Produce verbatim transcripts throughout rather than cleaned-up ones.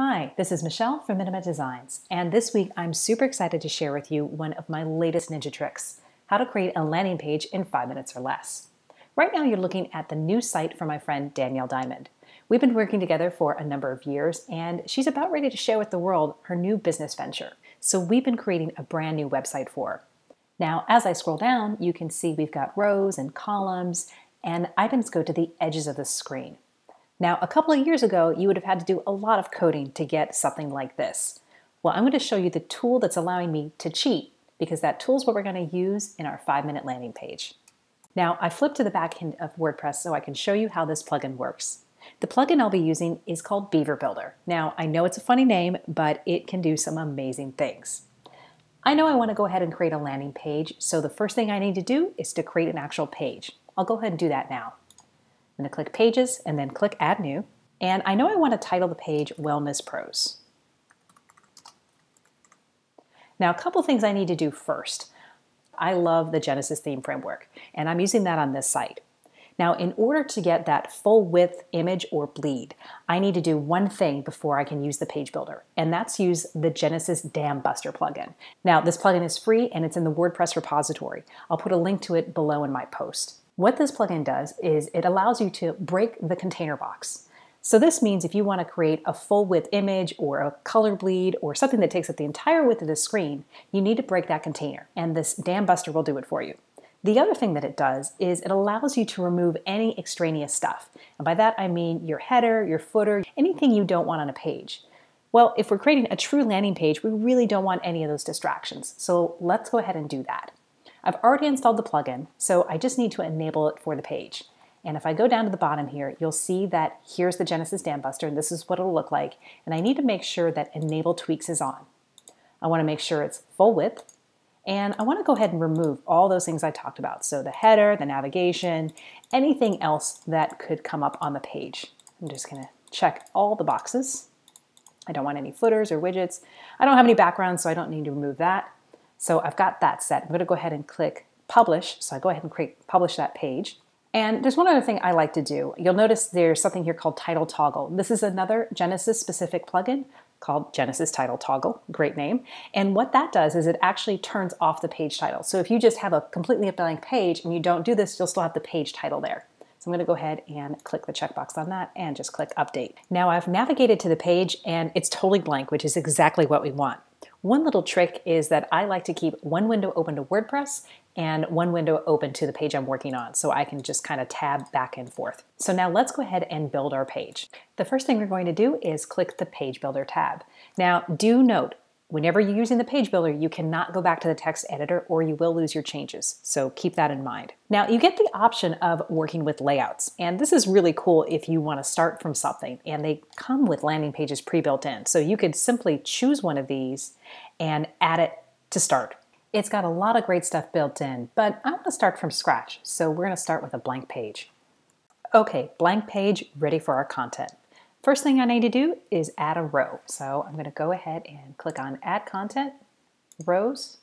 Hi, this is Michelle from Minima Designs, and this week I'm super excited to share with you one of my latest ninja tricks, how to create a landing page in five minutes or less. Right now you're looking at the new site for my friend Danielle Diamond. We've been working together for a number of years, and she's about ready to share with the world her new business venture, so we've been creating a brand new website for her. Now, as I scroll down, you can see we've got rows and columns, and items go to the edges of the screen. Now, a couple of years ago, you would have had to do a lot of coding to get something like this. Well, I'm going to show you the tool that's allowing me to cheat, because that tool is what we're going to use in our five-minute landing page. Now, I flipped to the back end of WordPress so I can show you how this plugin works. The plugin I'll be using is called Beaver Builder. Now, I know it's a funny name, but it can do some amazing things. I know I want to go ahead and create a landing page, so the first thing I need to do is to create an actual page. I'll go ahead and do that now. I'm going to click Pages and then click Add New. And I know I want to title the page Wellness Pros. Now, a couple things I need to do first. I love the Genesis theme framework, and I'm using that on this site. Now, in order to get that full width image or bleed, I need to do one thing before I can use the page builder, and that's use the Genesis DamBuster plugin. Now, this plugin is free and it's in the WordPress repository. I'll put a link to it below in my post. What this plugin does is it allows you to break the container box. So this means if you want to create a full width image or a color bleed or something that takes up the entire width of the screen, you need to break that container, and this DamBuster will do it for you. The other thing that it does is it allows you to remove any extraneous stuff. And by that I mean your header, your footer, anything you don't want on a page. Well, if we're creating a true landing page, we really don't want any of those distractions. So let's go ahead and do that. I've already installed the plugin, so I just need to enable it for the page. And if I go down to the bottom here, you'll see that here's the Genesis DamBuster, and this is what it'll look like. And I need to make sure that Enable Tweaks is on. I want to make sure it's full width. And I want to go ahead and remove all those things I talked about. So the header, the navigation, anything else that could come up on the page. I'm just going to check all the boxes. I don't want any footers or widgets. I don't have any background, so I don't need to remove that. So I've got that set. I'm going to go ahead and click Publish. So I go ahead and click Publish that page. And there's one other thing I like to do. You'll notice there's something here called Title Toggle. This is another Genesis-specific plugin called Genesis Title Toggle, great name. And what that does is it actually turns off the page title. So if you just have a completely blank page and you don't do this, you'll still have the page title there. So I'm going to go ahead and click the checkbox on that and just click Update. Now I've navigated to the page and it's totally blank, which is exactly what we want. One little trick is that I like to keep one window open to WordPress and one window open to the page I'm working on, so I can just kind of tab back and forth. So now let's go ahead and build our page. The first thing we're going to do is click the Page Builder tab. Now do note, whenever you're using the Page Builder, you cannot go back to the text editor or you will lose your changes, so keep that in mind. Now you get the option of working with layouts, and this is really cool if you want to start from something, and they come with landing pages pre-built in, so you could simply choose one of these and add it to start. It's got a lot of great stuff built in, but I want to start from scratch, so we're going to start with a blank page. Okay, blank page, ready for our content. First thing I need to do is add a row. So I'm going to go ahead and click on Add Content, Rows,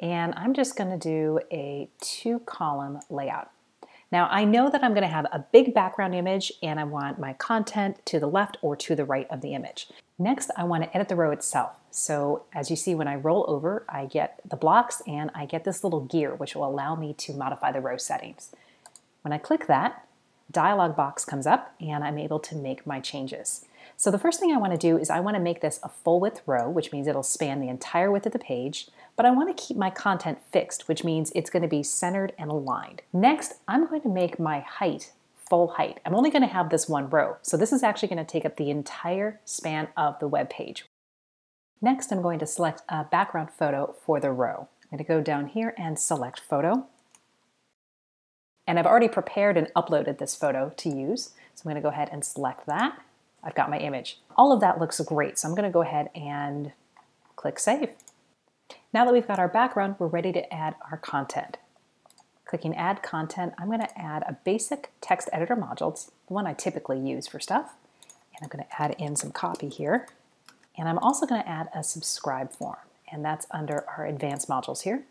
and I'm just going to do a two-column layout. Now I know that I'm going to have a big background image and I want my content to the left or to the right of the image. Next, I want to edit the row itself. So as you see, when I roll over, I get the blocks and I get this little gear, which will allow me to modify the row settings. When I click that, dialog box comes up and I'm able to make my changes. So the first thing I want to do is I want to make this a full width row, which means it'll span the entire width of the page, but I want to keep my content fixed, which means it's going to be centered and aligned. Next, I'm going to make my height full height. I'm only going to have this one row, so this is actually going to take up the entire span of the web page. Next, I'm going to select a background photo for the row. I'm going to go down here and select photo. And I've already prepared and uploaded this photo to use. So I'm going to go ahead and select that. I've got my image. All of that looks great. So I'm going to go ahead and click Save. Now that we've got our background, we're ready to add our content. Clicking Add Content, I'm going to add a basic text editor module. It's the one I typically use for stuff. And I'm going to add in some copy here. And I'm also going to add a subscribe form. And that's under our advanced modules here.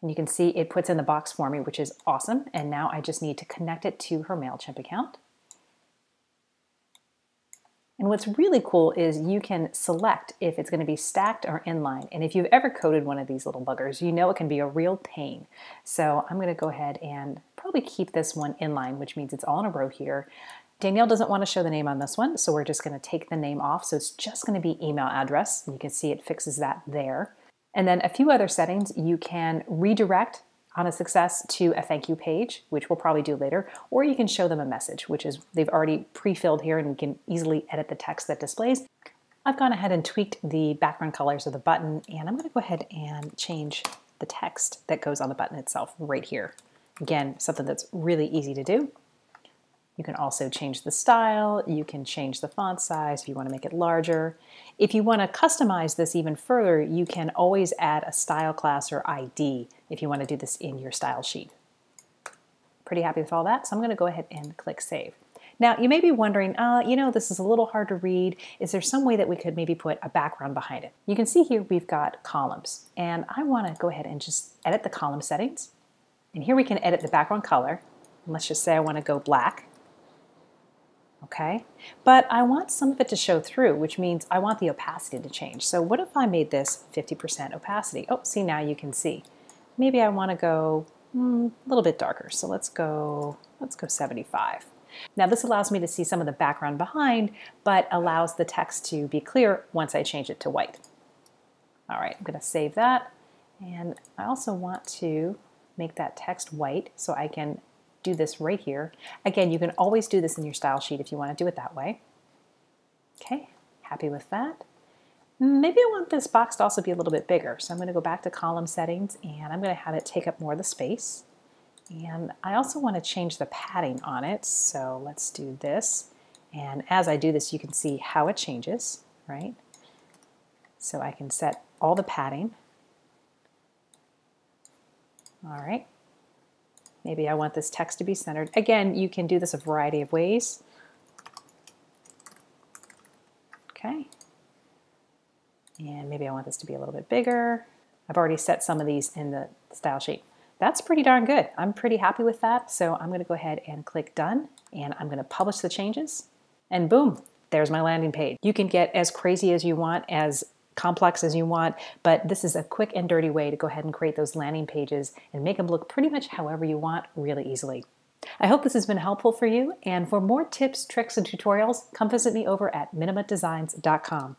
And you can see it puts in the box for me, which is awesome. And now I just need to connect it to her MailChimp account. And what's really cool is you can select if it's going to be stacked or inline. And if you've ever coded one of these little buggers, you know it can be a real pain. So I'm going to go ahead and probably keep this one inline, which means it's all in a row here. Danielle doesn't want to show the name on this one, so we're just going to take the name off. So it's just going to be email address. You can see it fixes that there. And then a few other settings, you can redirect on a success to a thank you page, which we'll probably do later, or you can show them a message, which is they've already pre-filled here and we can easily edit the text that displays. I've gone ahead and tweaked the background colors of the button, and I'm going to go ahead and change the text that goes on the button itself right here. Again, something that's really easy to do. You can also change the style, you can change the font size if you want to make it larger. If you want to customize this even further, you can always add a style class or I D if you want to do this in your style sheet. Pretty happy with all that, so I'm going to go ahead and click Save. Now, you may be wondering, uh, you know, this is a little hard to read. Is there some way that we could maybe put a background behind it? You can see here we've got columns, and I want to go ahead and just edit the column settings. And here we can edit the background color. And let's just say I want to go black. Okay, but I want some of it to show through, which means I want the opacity to change. So what if I made this fifty percent opacity? Oh, see, now you can see. Maybe I want to go mm, a little bit darker. So let's go, let's go seventy-five. Now this allows me to see some of the background behind, but allows the text to be clear once I change it to white. All right, I'm going to save that. And I also want to make that text white so I can do this right here. Again, you can always do this in your style sheet if you want to do it that way. Okay, happy with that. Maybe I want this box to also be a little bit bigger, so I'm going to go back to column settings and I'm going to have it take up more of the space. And I also want to change the padding on it, so let's do this. And as I do this, you can see how it changes, right? So I can set all the padding. All right. Maybe I want this text to be centered. Again, you can do this a variety of ways. Okay. And maybe I want this to be a little bit bigger. I've already set some of these in the style sheet. That's pretty darn good. I'm pretty happy with that. So I'm going to go ahead and click Done, and I'm going to publish the changes. And boom, there's my landing page. You can get as crazy as you want, as complex as you want, but this is a quick and dirty way to go ahead and create those landing pages and make them look pretty much however you want really easily. I hope this has been helpful for you, and for more tips, tricks, and tutorials, come visit me over at minima designs dot com.